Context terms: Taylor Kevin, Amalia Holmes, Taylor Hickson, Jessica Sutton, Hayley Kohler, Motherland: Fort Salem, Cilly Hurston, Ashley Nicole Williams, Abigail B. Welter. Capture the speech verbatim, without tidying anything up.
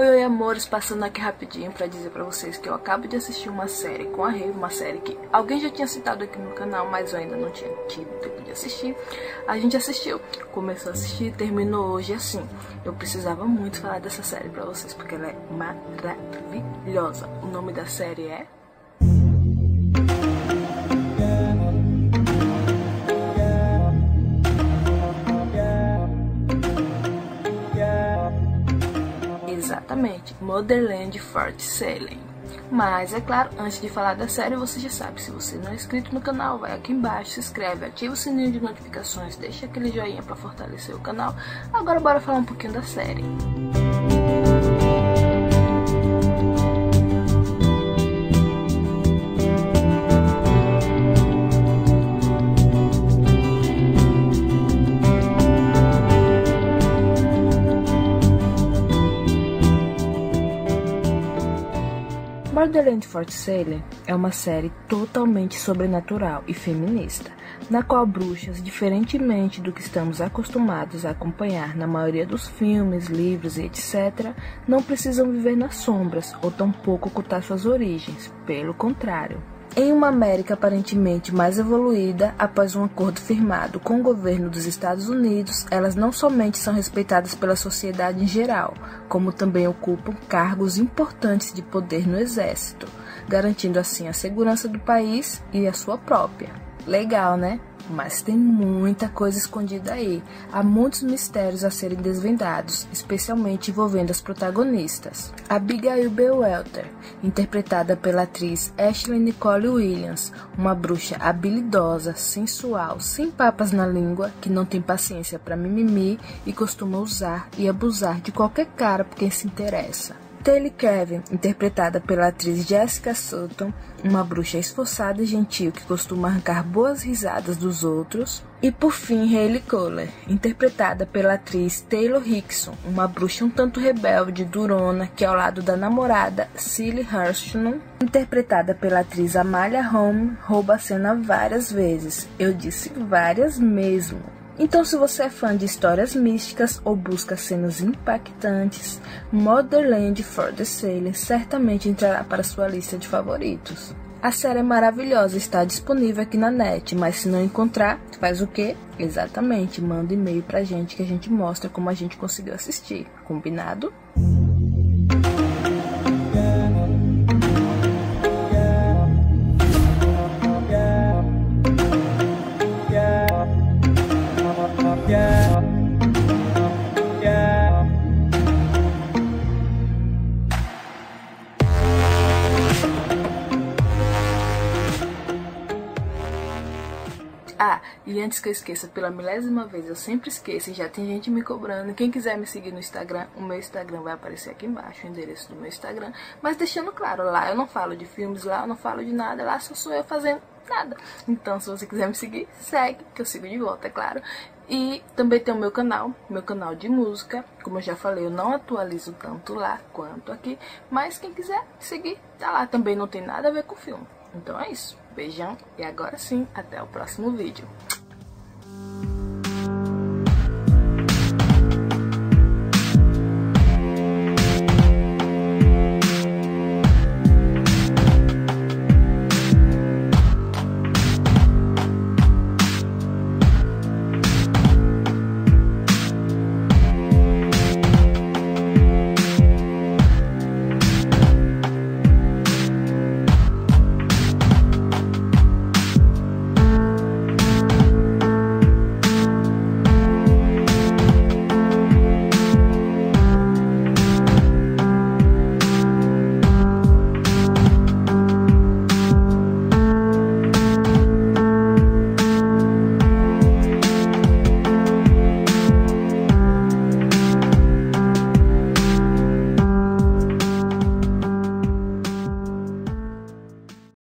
Oi, oi, amores, passando aqui rapidinho pra dizer pra vocês que eu acabo de assistir uma série com a Hayley, uma série que alguém já tinha citado aqui no canal, mas eu ainda não tinha tido tempo de assistir. A gente assistiu, começou a assistir, terminou hoje assim. Eu precisava muito falar dessa série pra vocês, porque ela é maravilhosa. O nome da série é... Exatamente, Motherland Fort Salem. Mas, é claro, antes de falar da série, você já sabe, se você não é inscrito no canal, vai aqui embaixo, se inscreve, ativa o sininho de notificações, deixa aquele joinha para fortalecer o canal. Agora bora falar um pouquinho da série. Motherland Fort Salem é uma série totalmente sobrenatural e feminista, na qual bruxas, diferentemente do que estamos acostumados a acompanhar na maioria dos filmes, livros e etcétera, não precisam viver nas sombras ou tampouco ocultar suas origens, pelo contrário. Em uma América aparentemente mais evoluída, após um acordo firmado com o governo dos Estados Unidos, elas não somente são respeitadas pela sociedade em geral, como também ocupam cargos importantes de poder no exército, garantindo assim a segurança do país e a sua própria. Legal, né? Mas tem muita coisa escondida aí. Há muitos mistérios a serem desvendados, especialmente envolvendo as protagonistas. Abigail B. Welter, interpretada pela atriz Ashley Nicole Williams, uma bruxa habilidosa, sensual, sem papas na língua, que não tem paciência para mimimi e costuma usar e abusar de qualquer cara por quem se interessa. Taylor Kevin, interpretada pela atriz Jessica Sutton, uma bruxa esforçada e gentil que costuma arrancar boas risadas dos outros. E por fim, Hayley Kohler, interpretada pela atriz Taylor Hickson, uma bruxa um tanto rebelde, durona, que ao lado da namorada Cilly Hurston, interpretada pela atriz Amalia Holmes, rouba a cena várias vezes. Eu disse várias mesmo. Então, se você é fã de histórias místicas ou busca cenas impactantes, Motherland Fort Salem certamente entrará para sua lista de favoritos. A série é maravilhosa, está disponível aqui na net, mas se não encontrar, faz o quê? Exatamente, manda e-mail pra gente que a gente mostra como a gente conseguiu assistir, combinado? Ah, e antes que eu esqueça, pela milésima vez, eu sempre esqueço e já tem gente me cobrando. Quem quiser me seguir no Instagram, o meu Instagram vai aparecer aqui embaixo, o endereço do meu Instagram. Mas deixando claro, lá eu não falo de filmes, lá eu não falo de nada, lá só sou eu fazendo nada. Então, se você quiser me seguir, segue, que eu sigo de volta, é claro. E também tem o meu canal, meu canal de música. Como eu já falei, eu não atualizo tanto lá quanto aqui. Mas quem quiser seguir, tá lá. Também não tem nada a ver com o filme. Então é isso, beijão e agora sim, até o próximo vídeo.